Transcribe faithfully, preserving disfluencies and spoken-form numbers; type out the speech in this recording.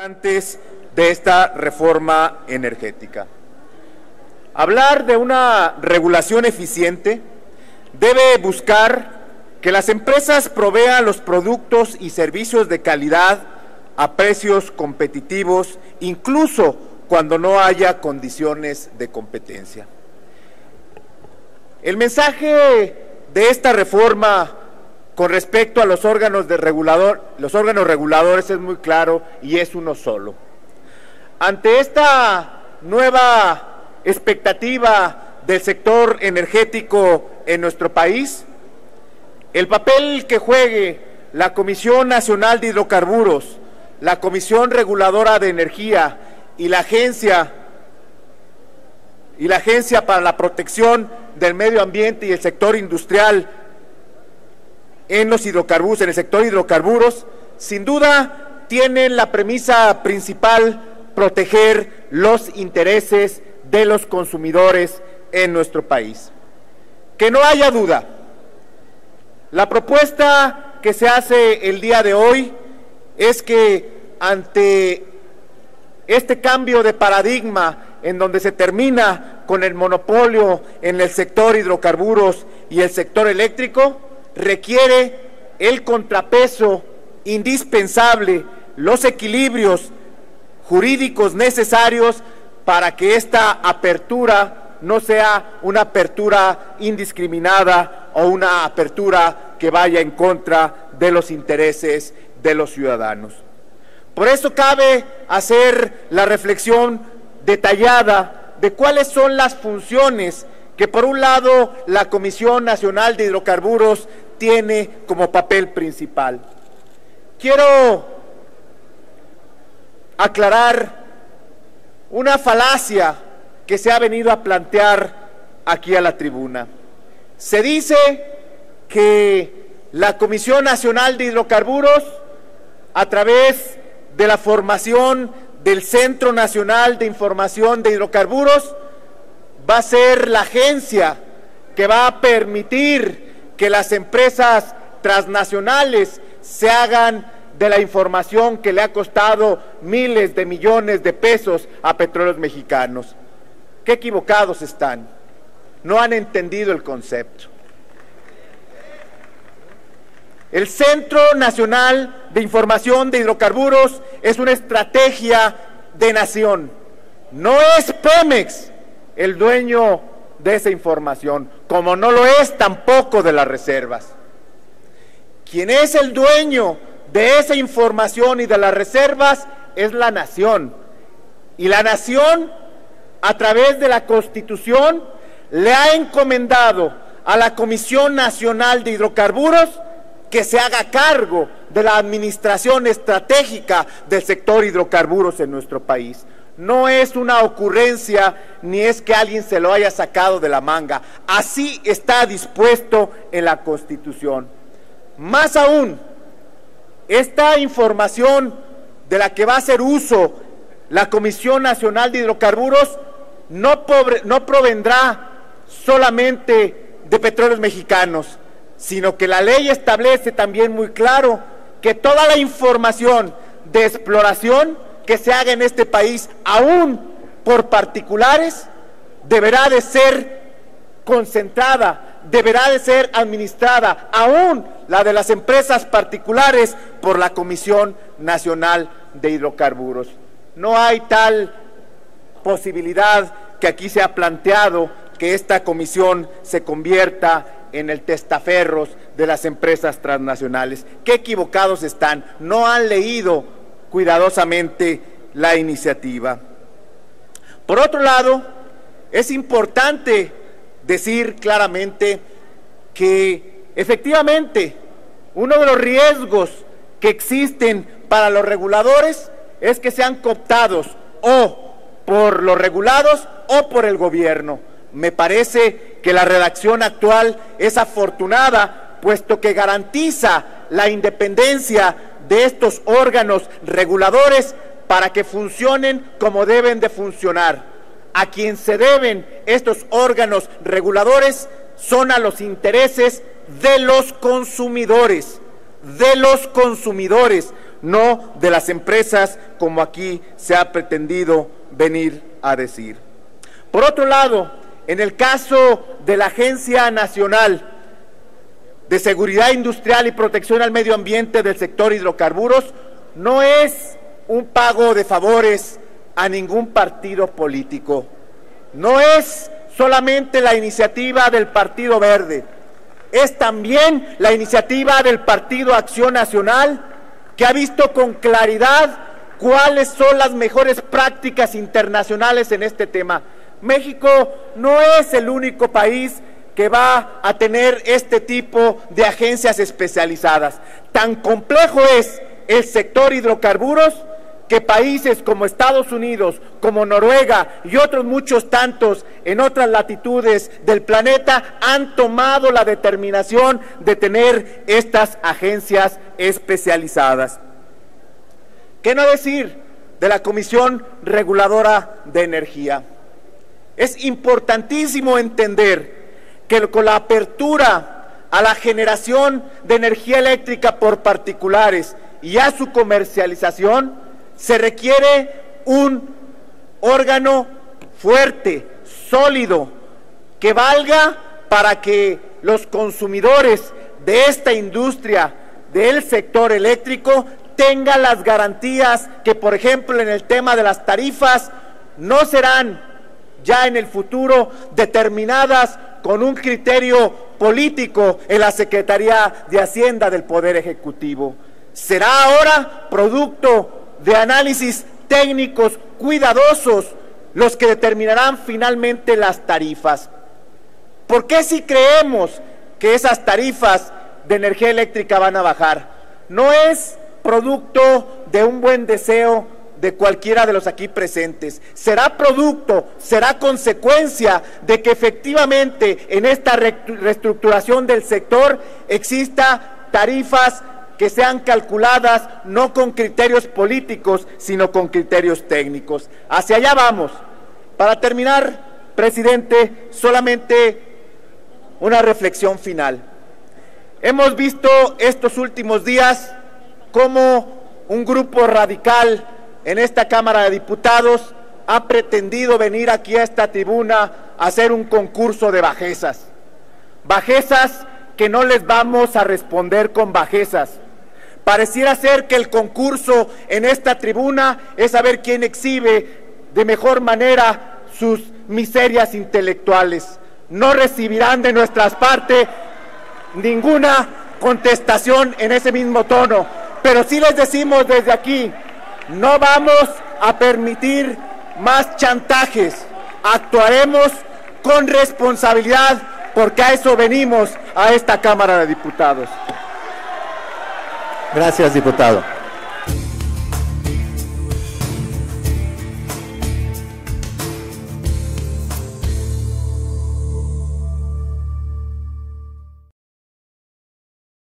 Antes de esta reforma energética. Hablar de una regulación eficiente debe buscar que las empresas provean los productos y servicios de calidad a precios competitivos, incluso cuando no haya condiciones de competencia. El mensaje de esta reforma con respecto a los órganos de regulador, los órganos reguladores es muy claro y es uno solo. Ante esta nueva expectativa del sector energético en nuestro país, el papel que juegue la Comisión Nacional de Hidrocarburos, la Comisión Reguladora de Energía y la Agencia y la Agencia para la Protección del Medio Ambiente y el Sector Industrial en los hidrocarburos, en el sector hidrocarburos, sin duda tienen la premisa principal: proteger los intereses de los consumidores en nuestro país. Que no haya duda, la propuesta que se hace el día de hoy es que ante este cambio de paradigma en donde se termina con el monopolio en el sector hidrocarburos y el sector eléctrico, requiere el contrapeso indispensable, los equilibrios jurídicos necesarios para que esta apertura no sea una apertura indiscriminada o una apertura que vaya en contra de los intereses de los ciudadanos. Por eso cabe hacer la reflexión detallada de cuáles son las funciones que, por un lado, la Comisión Nacional de Hidrocarburos tiene como papel principal. Quiero aclarar una falacia que se ha venido a plantear aquí a la tribuna. Se dice que la Comisión Nacional de Hidrocarburos, a través de la formación del Centro Nacional de Información de Hidrocarburos, va a ser la agencia que va a permitir que las empresas transnacionales se hagan de la información que le ha costado miles de millones de pesos a Petróleos Mexicanos. Qué equivocados están. No han entendido el concepto. El Centro Nacional de Información de Hidrocarburos es una estrategia de nación. No es Pemex el dueño de esa información, como no lo es tampoco de las reservas. Quien es el dueño de esa información y de las reservas es la nación. Y la nación, a través de la Constitución, le ha encomendado a la Comisión Nacional de Hidrocarburos que se haga cargo de la administración estratégica del sector hidrocarburos en nuestro país. No es una ocurrencia, ni es que alguien se lo haya sacado de la manga. Así está dispuesto en la Constitución. Más aún, esta información de la que va a hacer uso la Comisión Nacional de Hidrocarburos no, pobre, no provendrá solamente de Petróleos Mexicanos, sino que la ley establece también muy claro que toda la información de exploración que se haga en este país, aún por particulares, deberá de ser concentrada, deberá de ser administrada, aún la de las empresas particulares, por la Comisión Nacional de Hidrocarburos. No hay tal posibilidad que aquí se ha planteado que esta comisión se convierta en en el testaferros de las empresas transnacionales. Qué equivocados están, no han leído cuidadosamente la iniciativa. Por otro lado, es importante decir claramente que efectivamente uno de los riesgos que existen para los reguladores es que sean cooptados o por los regulados o por el gobierno. Me parece que la redacción actual es afortunada, puesto que garantiza la independencia de estos órganos reguladores para que funcionen como deben de funcionar. A quien se deben estos órganos reguladores son a los intereses de los consumidores, de los consumidores, no de las empresas, como aquí se ha pretendido venir a decir. Por otro lado, en el caso de la Agencia Nacional de Seguridad Industrial y Protección al Medio Ambiente del Sector Hidrocarburos, no es un pago de favores a ningún partido político. No es solamente la iniciativa del Partido Verde, es también la iniciativa del Partido Acción Nacional, que ha visto con claridad cuáles son las mejores prácticas internacionales en este tema. México no es el único país que va a tener este tipo de agencias especializadas. Tan complejo es el sector hidrocarburos que países como Estados Unidos, como Noruega y otros muchos tantos en otras latitudes del planeta han tomado la determinación de tener estas agencias especializadas. ¿Qué no decir de la Comisión Reguladora de Energía? Es importantísimo entender que con la apertura a la generación de energía eléctrica por particulares y a su comercialización, se requiere un órgano fuerte, sólido, que valga para que los consumidores de esta industria, del sector eléctrico, tengan las garantías que, por ejemplo, en el tema de las tarifas, no serán ya en el futuro determinadas con un criterio político en la Secretaría de Hacienda del Poder Ejecutivo. Será ahora producto de análisis técnicos cuidadosos los que determinarán finalmente las tarifas. ¿Por qué si creemos que esas tarifas de energía eléctrica van a bajar? No es producto de un buen deseo de cualquiera de los aquí presentes. Será producto, será consecuencia de que efectivamente en esta reestructuración del sector exista tarifas que sean calculadas no con criterios políticos, sino con criterios técnicos. Hacia allá vamos. Para terminar, presidente, solamente una reflexión final. Hemos visto estos últimos días cómo un grupo radical en esta Cámara de Diputados ha pretendido venir aquí a esta tribuna a hacer un concurso de bajezas. Bajezas que no les vamos a responder con bajezas. Pareciera ser que el concurso en esta tribuna es saber quién exhibe de mejor manera sus miserias intelectuales. No recibirán de nuestras partes ninguna contestación en ese mismo tono, pero sí les decimos desde aquí, no vamos a permitir más chantajes, actuaremos con responsabilidad porque a eso venimos a esta Cámara de Diputados. Gracias, diputado.